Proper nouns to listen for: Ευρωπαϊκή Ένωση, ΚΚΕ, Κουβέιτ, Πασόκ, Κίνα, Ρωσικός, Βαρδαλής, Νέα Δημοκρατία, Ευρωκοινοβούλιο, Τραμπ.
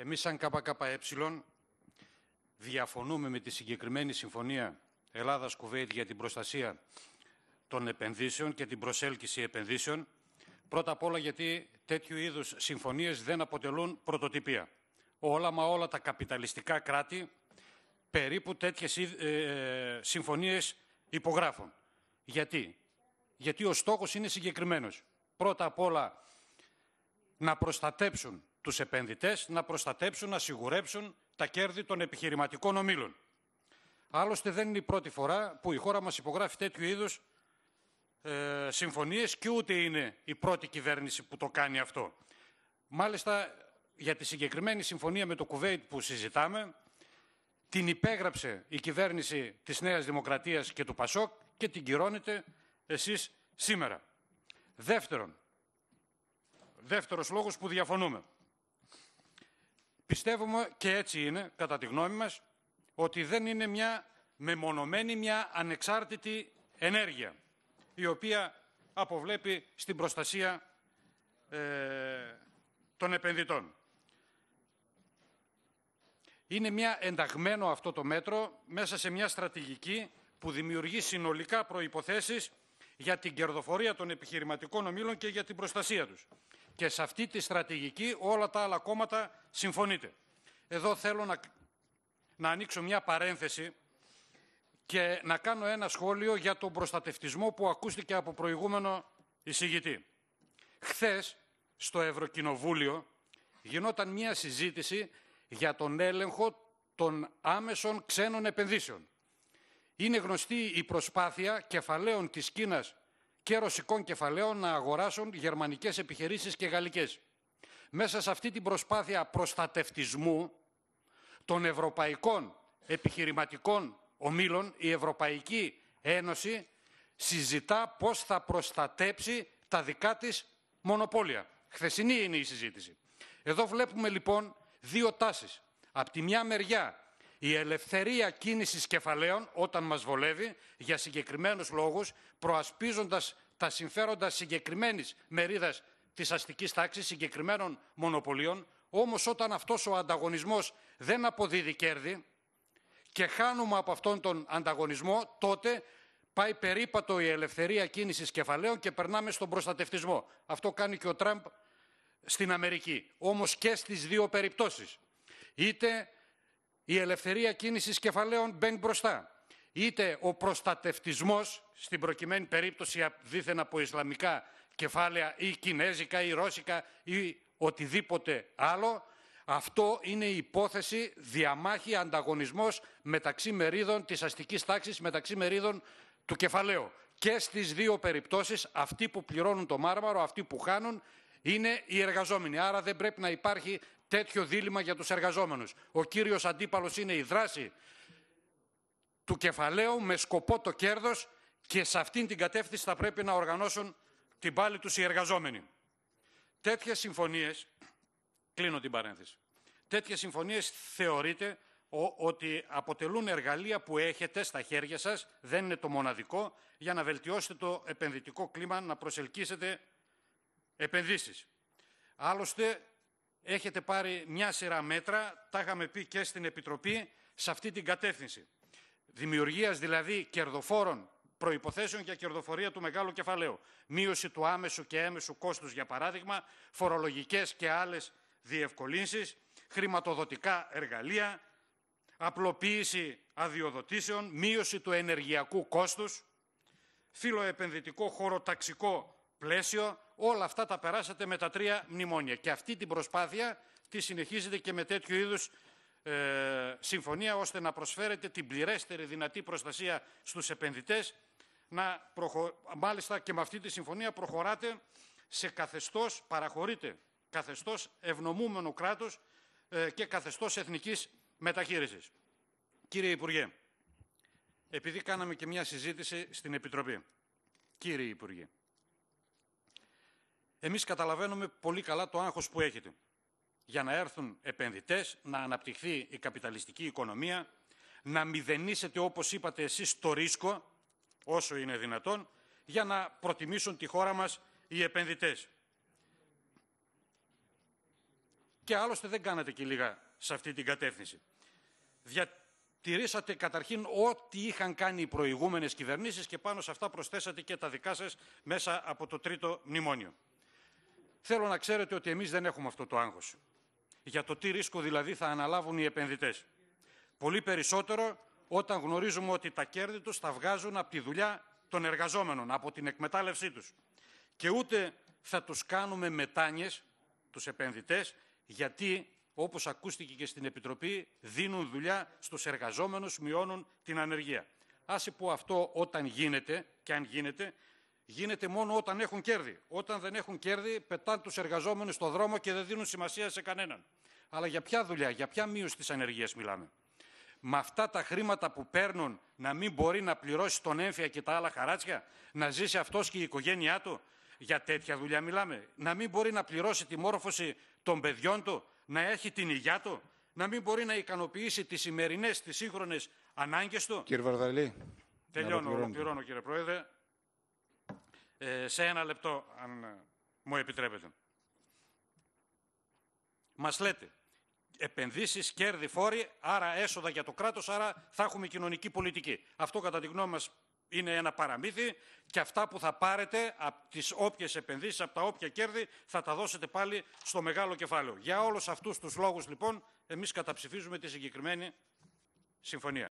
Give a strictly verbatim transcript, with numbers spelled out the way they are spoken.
Εμείς σαν ΚΚΕ διαφωνούμε με τη συγκεκριμένη συμφωνία Ελλάδας-Κουβέιτ για την προστασία των επενδύσεων και την προσέλκυση επενδύσεων. Πρώτα απ' όλα γιατί τέτοιου είδους συμφωνίες δεν αποτελούν πρωτοτυπία. Όλα μα όλα τα καπιταλιστικά κράτη περίπου τέτοιες ε, συμφωνίες υπογράφουν. Γιατί? Γιατί ο στόχος είναι συγκεκριμένος. Πρώτα απ' όλα να προστατέψουν τους επενδυτές, να προστατέψουν, να σιγουρέψουν τα κέρδη των επιχειρηματικών ομίλων. Άλλωστε δεν είναι η πρώτη φορά που η χώρα μας υπογράφει τέτοιου είδους ε, συμφωνίες και ούτε είναι η πρώτη κυβέρνηση που το κάνει αυτό. Μάλιστα για τη συγκεκριμένη συμφωνία με το Κουβέιτ που συζητάμε, την υπέγραψε η κυβέρνηση της Νέας Δημοκρατίας και του Πασόκ και την κυρώνετε εσείς σήμερα. Δεύτερον, δεύτερος λόγος που διαφωνούμε. Πιστεύουμε, και έτσι είναι, κατά τη γνώμη μας, ότι δεν είναι μια μεμονωμένη, μια ανεξάρτητη ενέργεια, η οποία αποβλέπει στην προστασία ε, των επενδυτών. Είναι μια ενταγμένο αυτό το μέτρο μέσα σε μια στρατηγική που δημιουργεί συνολικά προϋποθέσεις για την κερδοφορία των επιχειρηματικών ομίλων και για την προστασία τους. Και σε αυτή τη στρατηγική όλα τα άλλα κόμματα συμφωνείτε. Εδώ θέλω να, να ανοίξω μια παρένθεση και να κάνω ένα σχόλιο για τον προστατευτισμό που ακούστηκε από προηγούμενο εισηγητή. Χθες στο Ευρωκοινοβούλιο γινόταν μια συζήτηση για τον έλεγχο των άμεσων ξένων επενδύσεων. Είναι γνωστή η προσπάθεια κεφαλαίων της Κίνας και ρωσικών κεφαλαίων να αγοράσουν γερμανικές επιχειρήσεις και γαλλικές. Μέσα σε αυτή την προσπάθεια προστατευτισμού των ευρωπαϊκών επιχειρηματικών ομίλων, η Ευρωπαϊκή Ένωση συζητά πώς θα προστατέψει τα δικά της μονοπόλια. Χθεσινή είναι η συζήτηση. Εδώ βλέπουμε λοιπόν δύο τάσεις. Απ' τη μια μεριά η ελευθερία κίνησης κεφαλαίων όταν μας βολεύει για συγκεκριμένους λόγους, προασπίζοντας τα συμφέροντα συγκεκριμένης μερίδας της αστικής τάξης, συγκεκριμένων μονοπωλίων, όμως όταν αυτός ο ανταγωνισμός δεν αποδίδει κέρδη και χάνουμε από αυτόν τον ανταγωνισμό, τότε πάει περίπατο η ελευθερία κίνησης κεφαλαίων και περνάμε στον προστατευτισμό. Αυτό κάνει και ο Τραμπ στην Αμερική. Όμως και στις δύο περιπτώσεις. Είτε η ελευθερία κίνησης κεφαλαίων μπαίνει μπροστά, είτε ο προστατευτισμός, στην προκειμένη περίπτωση δήθεν από ισλαμικά κεφάλαια ή κινέζικα ή ρώσικα ή οτιδήποτε άλλο, αυτό είναι η υπόθεση διαμάχη, ανταγωνισμός μεταξύ μερίδων της αστικής τάξης, μεταξύ μερίδων του κεφαλαίου. Και στις δύο περιπτώσεις αυτοί που πληρώνουν το μάρμαρο, αυτοί που χάνουν, είναι οι εργαζόμενοι. Άρα δεν πρέπει να υπάρχει τέτοιο δίλημμα για τους εργαζόμενους. Ο κύριος αντίπαλος είναι η δράση του κεφαλαίου με σκοπό το κέρδος και σε αυτήν την κατεύθυνση θα πρέπει να οργανώσουν την πάλη τους οι εργαζόμενοι. Τέτοιες συμφωνίες, κλείνω την παρένθεση, τέτοιες συμφωνίες θεωρείται ότι αποτελούν εργαλεία που έχετε στα χέρια σας, δεν είναι το μοναδικό, για να βελτιώσετε το επενδυτικό κλίμα, να προσελκύσετε επενδύσεις. Άλλωστε, έχετε πάρει μια σειρά μέτρα, τα είχαμε πει και στην Επιτροπή, σε αυτή την κατεύθυνση. Δημιουργίας δηλαδή κερδοφόρων προϋποθέσεων για κερδοφορία του μεγάλου κεφαλαίου. Μείωση του άμεσου και έμεσου κόστους, για παράδειγμα, φορολογικές και άλλες διευκολύνσεις, χρηματοδοτικά εργαλεία, απλοποίηση αδειοδοτήσεων, μείωση του ενεργειακού κόστους, φιλοεπενδυτικό χωροταξικό πλαίσιο. Όλα αυτά τα περάσατε με τα τρία μνημόνια. Και αυτή την προσπάθεια τη συνεχίζετε και με τέτοιου είδους ε, συμφωνία, ώστε να προσφέρετε την πληρέστερη δυνατή προστασία στους επενδυτές. Να προχω... Μάλιστα και με αυτή τη συμφωνία προχωράτε σε καθεστώς, παραχωρείτε, καθεστώς ευνομούμενο κράτος ε, και καθεστώς εθνικής μεταχείρισης. Κύριε Υπουργέ, επειδή κάναμε και μια συζήτηση στην Επιτροπή, κύριε Υπουργέ, εμείς καταλαβαίνουμε πολύ καλά το άγχος που έχετε για να έρθουν επενδυτές, να αναπτυχθεί η καπιταλιστική οικονομία, να μηδενίσετε, όπως είπατε εσείς, το ρίσκο, όσο είναι δυνατόν, για να προτιμήσουν τη χώρα μας οι επενδυτές. Και άλλωστε δεν κάνατε και λίγα σε αυτή την κατεύθυνση. Διατηρήσατε καταρχήν ό,τι είχαν κάνει οι προηγούμενες κυβερνήσεις και πάνω σε αυτά προσθέσατε και τα δικά σας μέσα από το τρίτο μνημόνιο. Θέλω να ξέρετε ότι εμείς δεν έχουμε αυτό το άγχος. Για το τι ρίσκο δηλαδή θα αναλάβουν οι επενδυτές. Πολύ περισσότερο όταν γνωρίζουμε ότι τα κέρδη τους θα βγάζουν από τη δουλειά των εργαζόμενων, από την εκμετάλλευσή τους. Και ούτε θα τους κάνουμε μετάνοιες, τους επενδυτές, γιατί, όπως ακούστηκε και στην Επιτροπή, δίνουν δουλειά στους εργαζόμενους, μειώνουν την ανεργία. Άσε που αυτό όταν γίνεται, και αν γίνεται, γίνεται μόνο όταν έχουν κέρδη. Όταν δεν έχουν κέρδη, πετάνε τους εργαζόμενους στον δρόμο και δεν δίνουν σημασία σε κανέναν. Αλλά για ποια δουλειά, για ποια μείωση της ανεργίας μιλάμε? Με αυτά τα χρήματα που παίρνουν να μην μπορεί να πληρώσει τον έμφυα και τα άλλα χαράτσια, να ζήσει αυτός και η οικογένειά του, για τέτοια δουλειά μιλάμε? Να μην μπορεί να πληρώσει τη μόρφωση των παιδιών του, να έχει την υγειά του, να μην μπορεί να ικανοποιήσει τις σημερινές, τις σύγχρονες ανάγκες του. Κύριε Βαρδαλή. Τελειώνω, ολοκληρώνω κύριε Πρόεδρε. Ε, σε ένα λεπτό, αν μου επιτρέπετε. Μας λέτε επενδύσεις, κέρδη, φόροι, άρα έσοδα για το κράτος, άρα θα έχουμε κοινωνική πολιτική. Αυτό κατά τη γνώμη μας είναι ένα παραμύθι και αυτά που θα πάρετε από τις όποιες επενδύσεις, από τα όποια κέρδη, θα τα δώσετε πάλι στο μεγάλο κεφάλαιο. Για όλους αυτούς τους λόγους, λοιπόν, εμείς καταψηφίζουμε τη συγκεκριμένη συμφωνία.